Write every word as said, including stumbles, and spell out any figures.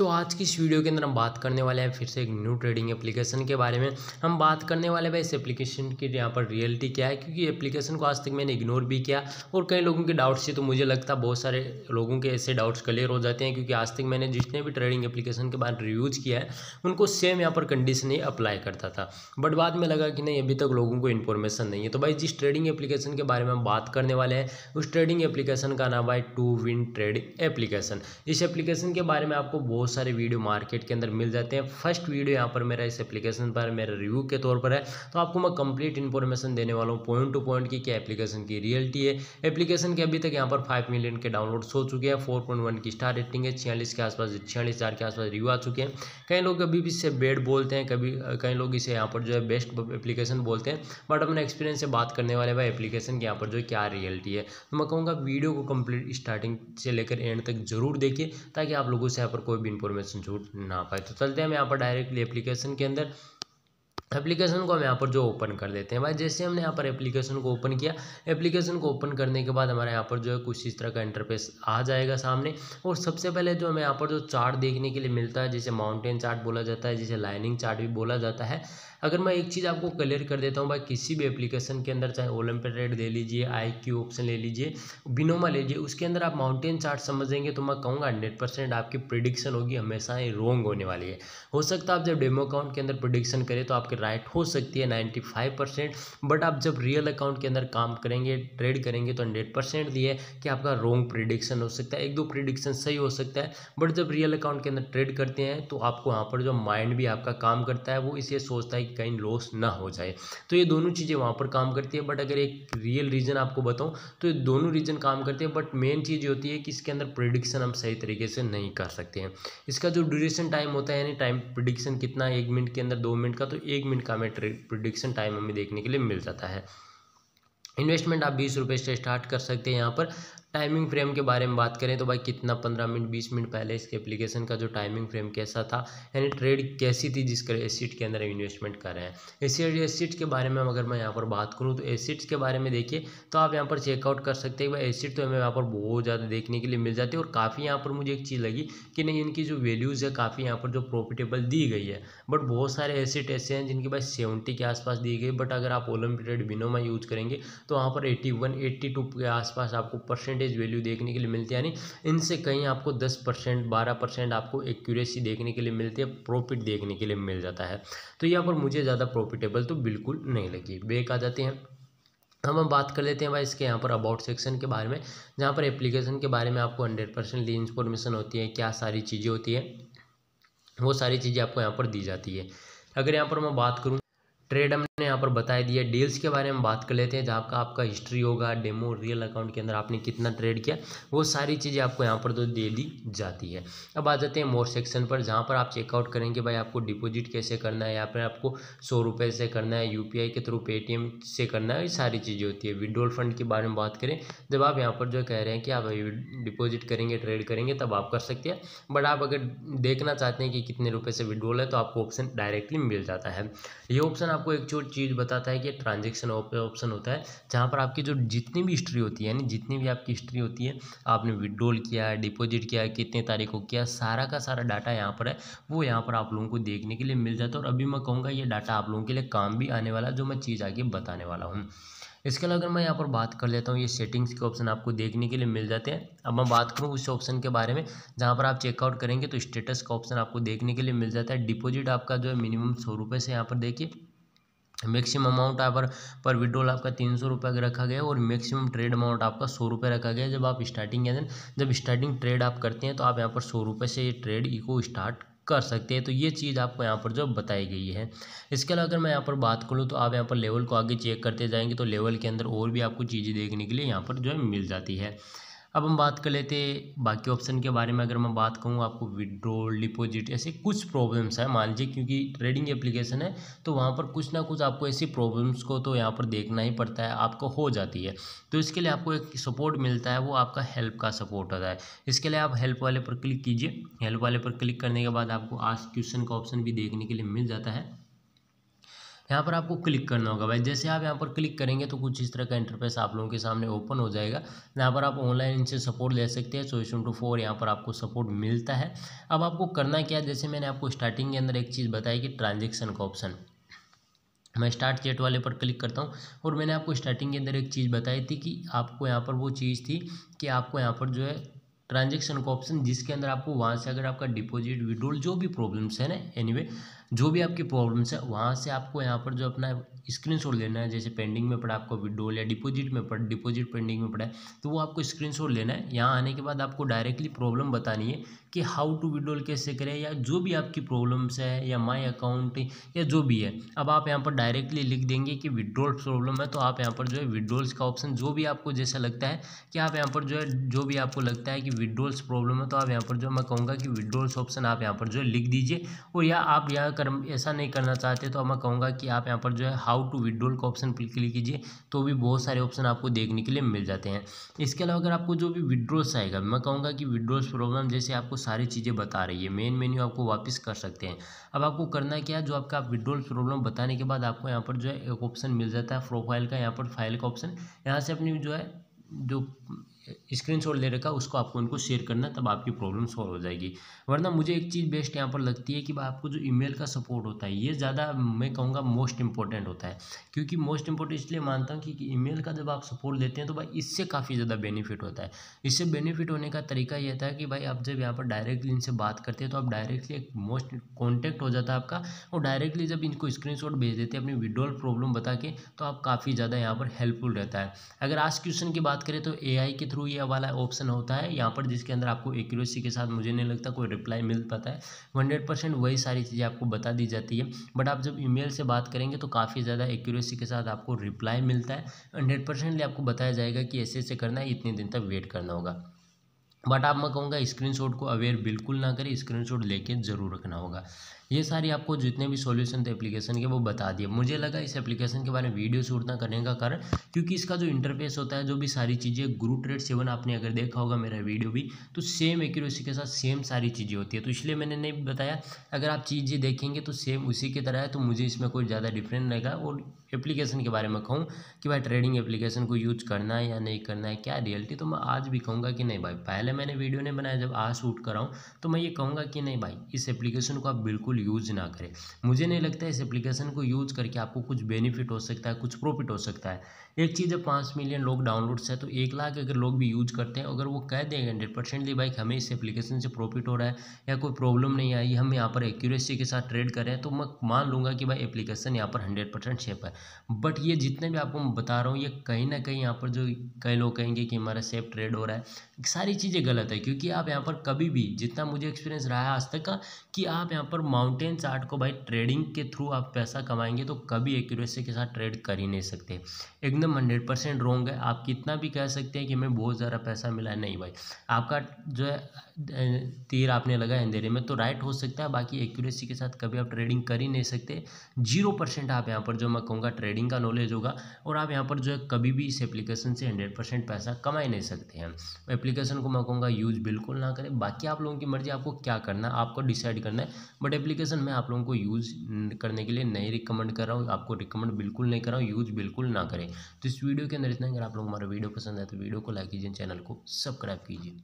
तो आज की इस वीडियो के अंदर हम बात करने वाले हैं फिर से एक न्यू ट्रेडिंग एप्लीकेशन के बारे में। हम बात करने वाले भाई इस एप्लीकेशन की यहाँ पर रियलिटी क्या है, क्योंकि एप्लीकेशन को आज तक मैंने इग्नोर भी किया और कई लोगों के डाउट्स से तो मुझे लगता है बहुत सारे लोगों के ऐसे डाउट्स क्लियर हो जाते हैं, क्योंकि आज तक मैंने जितने भी ट्रेडिंग एप्लीकेशन के बाद रिव्यूज़ किया है उनको सेम यहाँ पर कंडीशन ही अप्लाई करता था, बट बाद में लगा कि नहीं अभी तक लोगों को इन्फॉर्मेशन नहीं है। तो भाई जिस ट्रेडिंग एप्लीकेशन के बारे में हम बात करने वाले हैं उस ट्रेडिंग एप्लीकेशन का नाम है टू विन ट्रेडिंग एप्लीकेशन। इस एप्लीकेशन के बारे में आपको बहुत सारे वीडियो मार्केट के अंदर मिल जाते हैं। फर्स्ट वीडियो यहाँ पर मेरा इस एप्लीकेशन पर मेरा रिव्यू के तौर पर है, तो आपको मैं कंप्लीट इन्फॉर्मेशन देने वाला हूँ पॉइंट टू पॉइंट की क्या एप्लीकेशन की रियलिटी है। एप्लीकेशन के अभी तक यहाँ पर फाइव मिलियन के डाउनलोड्स हो चुके हैं, फोर पॉइंट वन की स्टार रेटिंग है, छियालीस के आसपास छियालीस हज़ार के आसपास रिव्यू आ चुके हैं। कई लोग अभी भी इससे बेड बोलते हैं, कभी कई लोग इसे यहाँ पर जो है बेस्ट एप्लीकेशन बोलते हैं, बट अपने एक्सपीरियंस से बात करने वाले भाई एप्लीकेशन के यहाँ पर जो क्या रियलिटी है। तो मैं कहूँगा वीडियो को कंप्लीट स्टार्टिंग से लेकर एंड तक जरूर देखिए ताकि आप लोगों से यहाँ पर कोई भी इन्फॉर्मेशन छूट ना पाए। तो चलते हैं हम यहाँ पर डायरेक्टली एप्लीकेशन के अंदर, एप्लीकेशन को हम यहाँ पर जो ओपन कर देते हैं। भाई जैसे हमने यहाँ पर एप्लीकेशन को ओपन किया, एप्लीकेशन को ओपन करने के बाद हमारे यहाँ पर जो है कुछ इस तरह का इंटरफेस आ जाएगा सामने। और सबसे पहले जो हमें यहाँ पर जो चार्ट देखने के लिए मिलता है जिसे माउंटेन चार्ट बोला जाता है, जिसे लाइनिंग चार्ट भी बोला जाता है। अगर मैं एक चीज़ आपको क्लियर कर देता हूँ भाई, किसी भी एप्लीकेशन के अंदर चाहे ओलंपिक रेट ले लीजिए, आई क्यू ऑप्शन ले लीजिए, बिनोमा लीजिए, उसके अंदर आप माउंटेन चार्ट समझेंगे तो मैं कहूँगा हंड्रेड परसेंट आपकी प्रिडिक्शन होगी हमेशा ही रोंग होने वाली है। हो सकता है आप जब डेमो अकाउंट के अंदर प्रिडिक्शन करें तो आपके राइट हो सकती है नाइन्टी फाइव परसेंट, बट आप जब रियल अकाउंट के अंदर काम करेंगे, ट्रेड करेंगे तो हंड्रेड परसेंट दिए कि आपका रॉन्ग प्रिडिक्शन हो सकता है, एक दो प्रिडिक्शन सही हो सकता है, बट जब रियल अकाउंट के अंदर ट्रेड करते हैं तो आपको यहाँ पर जो माइंड भी आपका काम करता है वो इसलिए सोचता है कि कहीं लॉस ना हो जाए। तो ये दोनों चीज़ें वहाँ पर काम करती है, बट अगर एक रियल रीज़न आपको बताऊँ तो ये दोनों रीज़न काम करते हैं, बट मेन चीज़ होती है कि इसके अंदर प्रिडिक्शन हम सही तरीके से नहीं कर सकते हैं। इसका जो ड्यूरेशन टाइम होता है यानी टाइम प्रिडिक्शन कितना, एक मिनट के अंदर दो मिनट का, तो एक मिनट का हमें ट्रेड प्रिडिक्शन टाइम हमें देखने के लिए मिल जाता है। इन्वेस्टमेंट आप बीस रुपये से स्टार्ट कर सकते हैं। यहाँ पर टाइमिंग फ्रेम के बारे में बात करें तो भाई कितना पंद्रह मिनट बीस मिनट पहले इसके एप्लीकेशन का जो टाइमिंग फ्रेम कैसा था यानी ट्रेड कैसी थी जिसके एसिड के अंदर इन्वेस्टमेंट कर रहे हैं। इसी एसिड के बारे में अगर मैं यहाँ पर बात करूँ तो एसिड्स के बारे में देखिए तो आप यहाँ पर चेकआउट कर सकते हैं। भाई एसिड तो हमें यहाँ पर बहुत ज़्यादा देखने के लिए मिल जाती है और काफ़ी यहाँ पर मुझे एक चीज़ लगी कि नहीं इनकी जो वैल्यूज़ है काफ़ी यहाँ पर जो प्रॉफिटेबल दी गई है, बट बहुत सारे एसिड ऐसे हैं जिनकी भाई सेवेंटी के आसपास दी गई, बट अगर आप ओलंपिक ट्रेड बिनोमा यूज़ करेंगे तो वहाँ पर एट्टी वन एट्टी टू के आसपास आपको परसेंट वैल्यू देखने के लिए मिलती है, यानी इनसे कहीं आपको दस परसेंट बारह परसेंट आपको एक्यूरेसी देखने के लिए मिलती है, प्रॉफिट देखने के लिए मिल जाता है। तो यहाँ पर मुझे ज़्यादा प्रॉफिटेबल तो बिल्कुल नहीं लगी। बैक आ जाते हैं, हम हम बात कर लेते हैं भाई इसके यहाँ पर अबाउट सेक्शन के बारे में, जहाँ पर एप्लीकेशन के बारे में आपको हंड्रेड परसेंट इन्फॉर्मेशन होती है, क्या सारी चीज़ें होती है वो सारी चीज़ें आपको यहाँ पर दी जाती है। अगर यहाँ पर मैं बात करूँ ट्रेड हमने यहाँ पर बताया दिया, डील्स के बारे में बात कर लेते हैं जहाँ का आपका हिस्ट्री होगा, डेमो रियल अकाउंट के अंदर आपने कितना ट्रेड किया वो सारी चीज़ें आपको यहाँ पर तो दे दी जाती है। अब आ जाते हैं मोर सेक्शन पर, जहाँ पर आप चेकआउट करेंगे भाई आपको डिपॉजिट कैसे करना है, यहाँ पर आपको सौ रुपये से करना है, यू पी आई के थ्रू पेटीएम से करना है, ये सारी चीज़ें होती है। विड्रॉल फंड के बारे में बात करें, जब आप यहाँ पर जो कह रहे हैं कि आप डिपॉजिट करेंगे ट्रेड करेंगे तब आप कर सकते हैं, बट आप अगर देखना चाहते हैं कि कितने रुपये से विड्रॉल है तो आपको ऑप्शन डायरेक्टली मिल जाता है। ये ऑप्शन आपको एक छोटी चीज़ बताता है कि ट्रांजेक्शन ऑप्शन होता है, जहाँ पर आपकी जो जितनी भी हिस्ट्री होती है यानी जितनी भी आपकी हिस्ट्री होती है, आपने विड्रॉल किया, डिपॉजिट किया, कितने तारीख को किया, सारा का सारा डाटा यहाँ पर है वो यहाँ पर आप लोगों को देखने के लिए मिल जाता है। और अभी मैं कहूँगा ये डाटा आप लोगों के लिए काम भी आने वाला जो मैं चीज़ आगे बताने वाला हूँ। इसके अलावा अगर मैं यहाँ पर बात कर लेता हूँ, ये सेटिंग्स के ऑप्शन आपको देखने के लिए मिल जाते हैं। अब मैं बात करूँ उस ऑप्शन के बारे में जहाँ पर आप चेकआउट करेंगे तो स्टेटस का ऑप्शन आपको देखने के लिए मिल जाता है। डिपॉजिट आपका जो है मिनिमम सौ रुपये से यहाँ पर देखिए, मैक्सिमम अमाउंट यहाँ पर पर विड्रॉल आपका तीन सौ रुपये रखा गया है और मैक्सिमम ट्रेड अमाउंट आपका सौ रुपये रखा गया है। जब आप स्टार्टिंग के अंदर जब स्टार्टिंग ट्रेड आप करते हैं तो आप यहाँ पर सौ रुपये से ये ट्रेड को स्टार्ट कर सकते हैं, तो ये चीज़ आपको यहाँ पर जो बताई गई है। इसके अलावा अगर मैं यहाँ पर बात करूँ तो आप यहाँ पर लेवल को आगे चेक करते जाएंगे तो लेवल के अंदर और भी आपको चीज़ें देखने के लिए यहाँ पर जो है मिल जाती है। अब हम बात कर लेते हैं बाकी ऑप्शन के बारे में। अगर मैं बात करूँ आपको विड्रॉल डिपॉजिट ऐसे कुछ प्रॉब्लम्स हैं, मान लीजिए क्योंकि ट्रेडिंग एप्लीकेशन है तो वहाँ पर कुछ ना कुछ आपको ऐसी प्रॉब्लम्स को तो यहाँ पर देखना ही पड़ता है, आपको हो जाती है। तो इसके लिए आपको एक सपोर्ट मिलता है, वो आपका हेल्प का सपोर्ट होता है। इसके लिए आप हेल्प वाले पर क्लिक कीजिए, हेल्प वाले पर क्लिक करने के बाद आपको आस्क क्वेश्चन का ऑप्शन भी देखने के लिए मिल जाता है। यहाँ पर आपको क्लिक करना होगा भाई। जैसे आप यहाँ पर क्लिक करेंगे तो कुछ इस तरह का इंटरफेस आप लोगों के सामने ओपन हो जाएगा। यहाँ पर आप ऑनलाइन इनसे सपोर्ट ले सकते हैं, चौबीस इंटू फोर यहाँ पर आपको सपोर्ट मिलता है। अब आपको करना क्या है, जैसे मैंने आपको स्टार्टिंग के अंदर एक चीज़ बताई कि ट्रांजेक्शन का ऑप्शन, मैं स्टार्ट चैट वाले पर क्लिक करता हूं और मैंने आपको स्टार्टिंग के अंदर एक चीज़ बताई थी कि आपको यहाँ पर वो चीज़ थी कि आपको यहाँ पर जो है ट्रांजेक्शन का ऑप्शन, जिसके अंदर आपको वहाँ से अगर आपका डिपॉजिट विड्रॉल जो भी प्रॉब्लम्स है ना, एनीवे जो भी आपकी प्रॉब्लम्स है वहाँ से आपको यहाँ पर जो अपना स्क्रीनशॉट लेना है। जैसे पेंडिंग में पड़ा आपको विड्रॉल या डिपॉजिट में पड़ा, डिपॉजिट पेंडिंग में पड़ा है तो वो आपको स्क्रीनशॉट लेना है। यहाँ आने के बाद आपको डायरेक्टली प्रॉब्लम बतानी है कि हाउ टू विड्रॉल कैसे करें, या जो भी आपकी प्रॉब्लम्स है या माई अकाउंट या जो भी है। अब आप यहाँ पर डायरेक्टली लिख देंगे कि विड्रॉल प्रॉब्लम है, तो आप यहाँ पर जो है विड्रॉल्स का ऑप्शन, जो भी आपको जैसा लगता है कि आप यहाँ पर जो है जो भी आपको लगता है कि विड्रॉल्स प्रॉब्लम है तो आप यहाँ पर जो मैं कहूँगा कि विड्रॉल्स ऑप्शन आप यहाँ पर जो है लिख दीजिए। और या आप यहाँ कर ऐसा नहीं करना चाहते तो मैं कहूँगा कि आप यहाँ पर जो है हाउ टू विड्रॉल का ऑप्शन पर क्लिक कीजिए, तो भी बहुत सारे ऑप्शन आपको देखने के लिए मिल जाते हैं। इसके अलावा अगर आपको जो भी विड्रॉल्स आएगा, मैं कहूँगा कि विड्रॉल्स प्रॉब्लम जैसे आपको सारी चीज़ें बता रही है, मेन मेन्यू आपको वापस कर सकते हैं। अब आपको करना क्या है, जो आपका आप विड्रॉल प्रॉब्लम बताने के बाद आपको यहाँ पर जो है एक ऑप्शन मिल जाता है प्रोफाइल का, यहाँ पर फाइल का ऑप्शन, यहाँ से अपनी जो है जो स्क्रीनशॉट ले रखा उसको आपको उनको शेयर करना, तब आपकी प्रॉब्लम सॉल्व हो जाएगी। वरना मुझे एक चीज़ बेस्ट यहाँ पर लगती है कि आपको जो ईमेल का सपोर्ट होता है ये ज़्यादा मैं कहूँगा मोस्ट इंपॉर्टेंट होता है, क्योंकि मोस्ट इंपॉर्टेंट इसलिए मानता हूँ क्योंकि ईमेल का जब आप सपोर्ट लेते हैं तो भाई इससे काफ़ी ज़्यादा बेनिफिट होता है। इससे बेनिफिट होने का तरीका यह था कि भाई आप जब यहाँ पर डायरेक्टली इनसे बात करते हैं तो आप डायरेक्टली एक मोस्ट कॉन्टैक्ट हो जाता है आपका, और डायरेक्टली जब इनको स्क्रीनशॉट भेज देते हैं अपनी विड्रॉल प्रॉब्लम बता के तो आप काफ़ी ज़्यादा यहाँ पर हेल्पफुल रहता है। अगर आस्क क्वेश्चन की बात करें तो ए आई के थ्रू ये वाला ऑप्शन होता है यहाँ पर, जिसके अंदर आपको एक्यूरेसी के साथ मुझे नहीं लगता कोई रिप्लाई मिल पाता है, हंड्रेड परसेंट वही सारी चीज़ें आपको बता दी जाती है। बट आप जब ईमेल से बात करेंगे तो काफ़ी ज़्यादा एक्यूरेसी के साथ आपको रिप्लाई मिलता है, हंड्रेड परसेंटली आपको बताया जाएगा कि ऐसे ऐसे करना है, इतने दिन तक वेट करना होगा। बट आप मैं कहूँगा स्क्रीनशॉट को अवेयर बिल्कुल ना करें, स्क्रीनशॉट लेके जरूर रखना होगा। ये सारी आपको जितने भी सॉल्यूशन थे एप्लीकेशन के वो बता दिए। मुझे लगा इस एप्लीकेशन के बारे में वीडियो शूट ना करने का कारण क्योंकि इसका जो इंटरफेस होता है, जो भी सारी चीज़ें गुरु ट्रेड सेवन आपने अगर देखा होगा मेरा वीडियो भी, तो सेम एक्यूरेसी के साथ सेम सारी चीज़ें होती है, तो इसलिए मैंने नहीं बताया। अगर आप चीज़ें देखेंगे तो सेम उसी की तरह है, तो मुझे इसमें कोई ज़्यादा डिफरेंट रहेगा। और एप्लीकेशन के बारे में कहूँ कि भाई ट्रेडिंग एप्लीकेशन को यूज़ करना है या नहीं करना है, क्या रियलिटी, तो मैं आज भी कहूँगा कि नहीं भाई, पहले मैंने वीडियो नहीं बनाया, जब आज शूट कराऊँ तो मैं ये कहूँगा कि नहीं भाई, इस एप्लीकेशन को आप बिल्कुल यूज़ ना करें। मुझे नहीं लगता इस एप्लीकेशन को यूज़ करके आपको कुछ बेनिफिट हो सकता है, कुछ प्रॉफिट हो सकता है। एक चीज़, जब पाँच मिलियन लोग डाउनलोड्स है तो एक लाख अगर लोग भी यूज़ करते हैं, अगर वो कह देंगे हंड्रेड परसेंटली भाई हमें इस एप्लीकेशन से प्रॉफिट हो रहा है या कोई प्रॉब्लम नहीं आई, हम यहाँ पर एक्यूरेसी के साथ ट्रेड कर रहे हैं, तो मैं मान लूँगा कि भाई एप्लीकेशन यहाँ पर हंड्रेड परसेंट सेफ है। बट ये जितने भी आपको मैं बता रहा हूँ, ये कहीं ना कहीं यहाँ पर जो कई लोग कहेंगे कि हमारा सेफ ट्रेड हो रहा है, सारी चीज़ें गलत है। क्योंकि आप यहाँ पर कभी भी, जितना मुझे एक्सपीरियंस रहा है आज तक का, कि आप यहाँ पर माउंटेन चार्ट को भाई ट्रेडिंग के थ्रू आप पैसा कमाएंगे तो कभी एक्यूरेसी के साथ ट्रेड कर ही नहीं सकते, एकदम हंड्रेड परसेंट रॉन्ग है। आप कितना भी कह सकते हैं कि हमें बहुत ज़्यादा पैसा मिला, नहीं भाई, आपका जो है तीर आपने लगाया अंधेरे में, तो राइट हो सकता है, बाकी एक्यूरेसी के साथ कभी आप ट्रेडिंग कर ही नहीं सकते। जीरो परसेंट आप यहाँ पर जो मैं कहूँगा ट्रेडिंग का नॉलेज होगा, और आप यहाँ पर जो है कभी भी इस एप्लीकेशन से हंड्रेड परसेंट पैसा कमा ही नहीं सकते हैं। एप्लीकेशन को मैं कहूँगा यूज़ बिल्कुल ना करें, बाकी आप लोगों की मर्जी, आपको क्या करना है आपको डिसाइड करना है। बट एप्लीकेशन मैं आप लोगों को यूज़ करने के लिए नहीं रिकमेंड कर रहा हूँ, आपको रिकमेंड बिल्कुल नहीं कर रहा हूँ, यूज़ बिल्कुल ना करें। तो इस वीडियो के अंदर इतना, अगर आप लोग हमारा वीडियो पसंद है तो वीडियो को लाइक कीजिए, चैनल को सब्सक्राइब कीजिए।